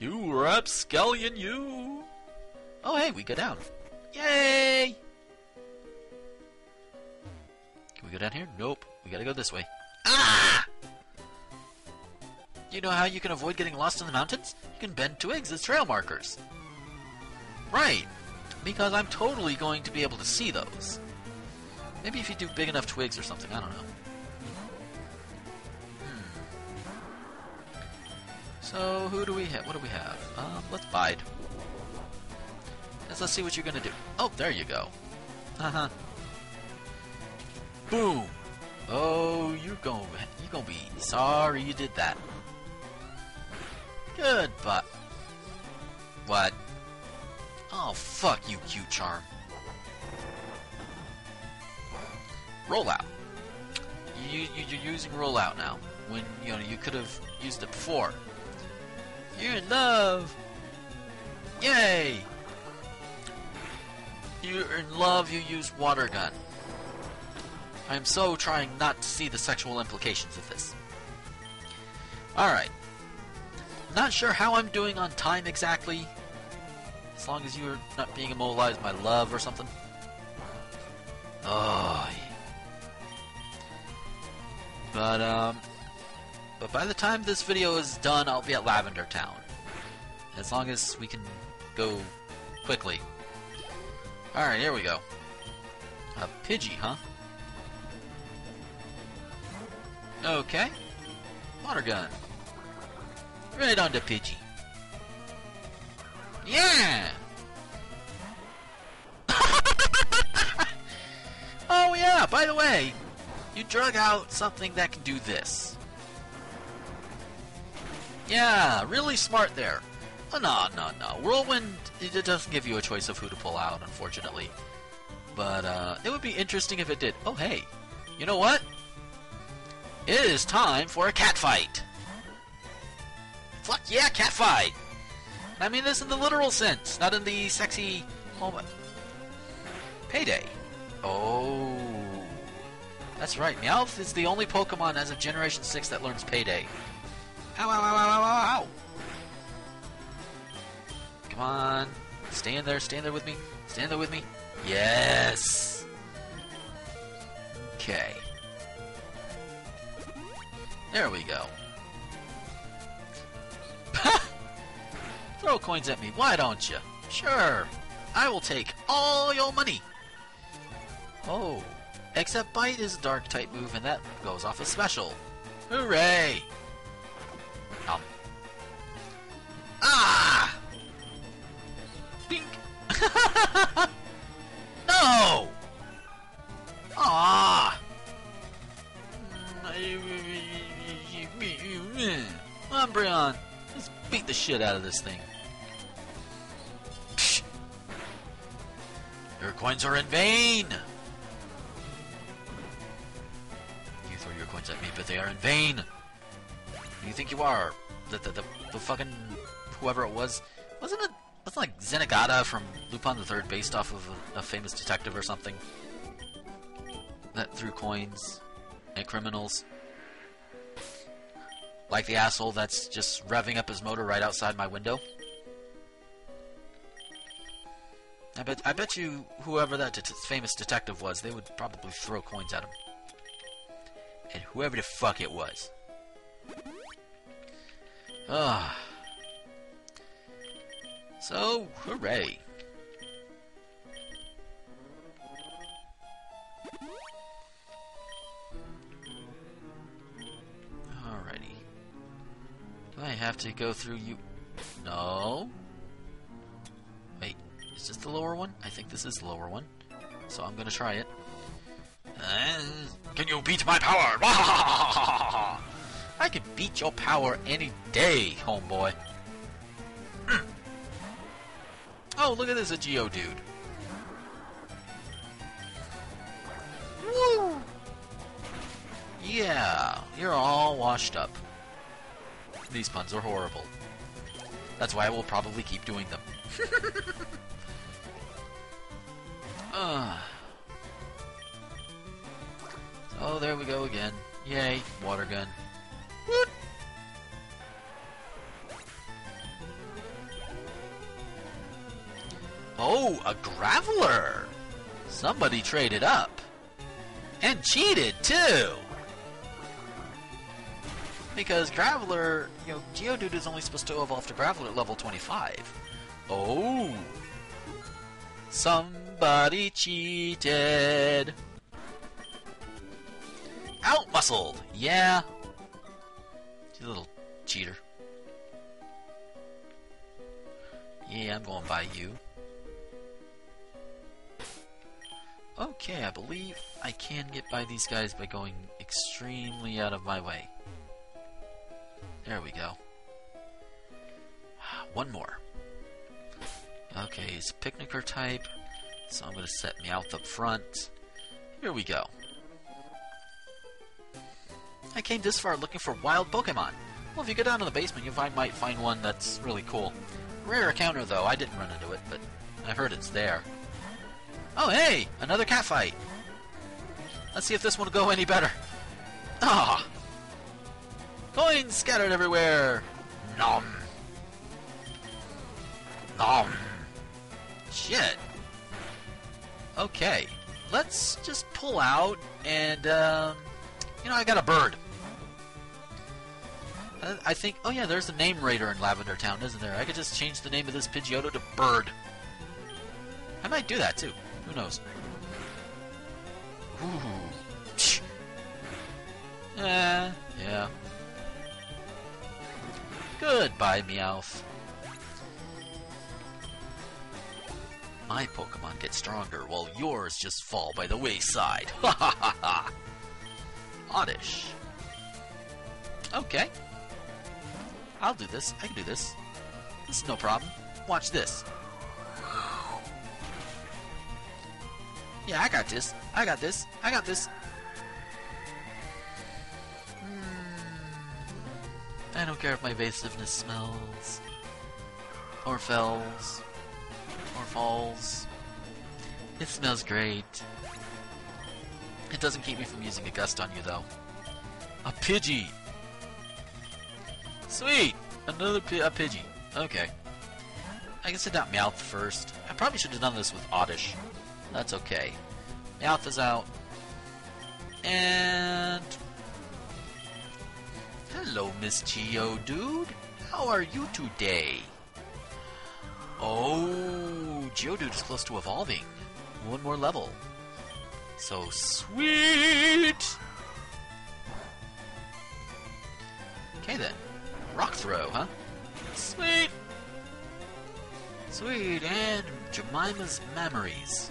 you rapscallion, you! Oh, hey, we go down! Yay! Can we go down here? Nope. We gotta go this way. Ah! You know how you can avoid getting lost in the mountains? You can bend twigs as trail markers. Right, because I'm totally going to be able to see those. Maybe if you do big enough twigs or something, I don't know. Hmm. So, who do we have? What do we have? Um, let's bide. Let's, let's see what you're gonna do. Oh, there you go. Uh-huh. Boom! Oh, you're gonna, you're gonna be sorry you did that. Good, but... What? Oh, fuck you, cute charm. Rollout. You, you, you're using rollout now. When, you know, you could have used it before. You're in love! Yay! You're in love, you use water gun. I am so trying not to see the sexual implications of this. Alright. Not sure how I'm doing on time exactly. As long as you're not being immobilized by love or something. Oh, yeah. But, um, but by the time this video is done, I'll be at Lavender Town. As long as we can go quickly. Alright, here we go. A Pidgey, huh? Okay. Water gun. Right on to Pidgey. Yeah! Oh yeah, by the way, you drug out something that can do this. Yeah, really smart there. Oh, no, no, no. Whirlwind, it doesn't give you a choice of who to pull out, unfortunately. But uh, it would be interesting if it did. Oh hey, you know what? It is time for a cat fight. Fuck yeah, cat fight! I mean this in the literal sense, not in the sexy moment. Payday. Oh. That's right, Meowth is the only Pokemon as of Generation six that learns Payday. Ow, ow, ow, ow, ow, ow! Come on. Stand there, stand there with me. Stand there with me. Yes! Okay. There we go. Throw coins at me, why don't you? Sure, I will take all your money. Oh, except Bite is a dark type move and that goes off as special. Hooray! Um. Ah! Bink! No! Ah! Umbreon, let's beat the shit out of this thing. Your coins are in vain! You throw your coins at me, but they are in vain! You think you are? The, the, the, the fucking... whoever it was... Wasn't it... Wasn't like Zenigata from Lupin the Third based off of a, a famous detective or something? That threw coins at criminals. Like the asshole that's just revving up his motor right outside my window. I bet, I bet you whoever that det famous detective was, they would probably throw coins at him. And whoever the fuck it was. Ah. So, hooray. Alrighty. Do I have to go through you? No. Is this the lower one? I think this is the lower one. So I'm gonna try it. Uh, can you beat my power? I can beat your power any day, homeboy. Oh, look at this, a Geodude. Woo! Yeah, you're all washed up. These puns are horrible. That's why I will probably keep doing them. uh. Oh, there we go again. Yay, water gun. Whoop. Oh, a Graveler! Somebody traded up. And cheated, too! Because Graveler, you know, Geodude is only supposed to evolve to Graveler at level twenty-five. Oh! Somebody cheated! Out-muscled! Yeah! You little cheater. Yeah, I'm going by you. Okay, I believe I can get by these guys by going extremely out of my way. There we go. One more. Okay, it's a picnicker type, so I'm going to set Meowth up front. Here we go. I came this far looking for wild Pokemon. Well, if you go down to the basement, you find, might find one that's really cool. Rare encounter, though. I didn't run into it, but I heard it's there. Oh, hey! Another catfight! Let's see if this one will go any better. Ah! Coins scattered everywhere! Nom! Nom! Shit! Okay. Let's just pull out and, um... you know, I got a bird. I think... Oh, yeah, there's the name raider in Lavender Town, isn't there? I could just change the name of this Pidgeotto to Bird. I might do that, too. Who knows? Ooh. Eh, yeah. Goodbye, Meowth. My Pokemon get stronger, while yours just fall by the wayside. Ha ha ha ha! Oddish. Okay. I'll do this. I can do this. This is no problem. Watch this. Yeah, I got this. I got this. I got this. Mm, I don't care if my evasiveness smells. Or fells. Or falls. It smells great. It doesn't keep me from using a gust on you, though. A Pidgey! Sweet! Another pi a Pidgey. Okay. I can sit down Meowth first. I probably should have done this with Oddish. That's okay. Meowth is out. And... hello, Miss Geodude. How are you today? Oh, Geodude is close to evolving. One more level. So sweet! Okay then. Rock throw, huh? Sweet! Sweet, and Jemima's memories.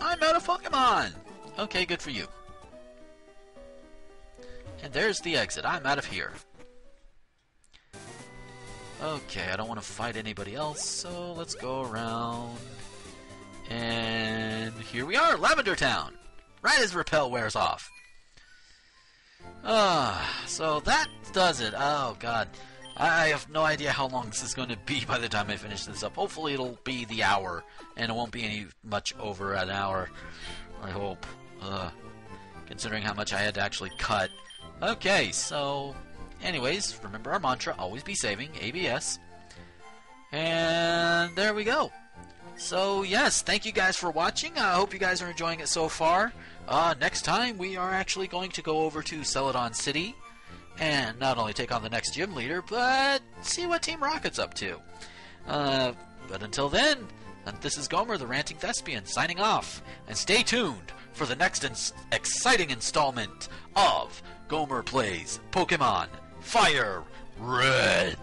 I'm out of Pokemon! Okay, good for you. And there's the exit. I'm out of here. Okay, I don't want to fight anybody else, so let's go around. And here we are, Lavender Town! Right as Repel wears off. Ah, uh, so that does it. Oh, God. I have no idea how long this is going to be by the time I finish this up. Hopefully it'll be the hour, and it won't be any much over an hour. I hope. Uh, considering how much I had to actually cut. Okay, so... anyways, remember our mantra, always be saving, A B S. And there we go. So, yes, thank you guys for watching. I hope you guys are enjoying it so far. Uh, next time, we are actually going to go over to Celadon City and not only take on the next gym leader, but see what Team Rocket's up to. Uh, but until then, this is Gomer, the Ranting Thespian, signing off. And stay tuned for the next ins- exciting installment of Gomer Plays Pokémon Fire Red.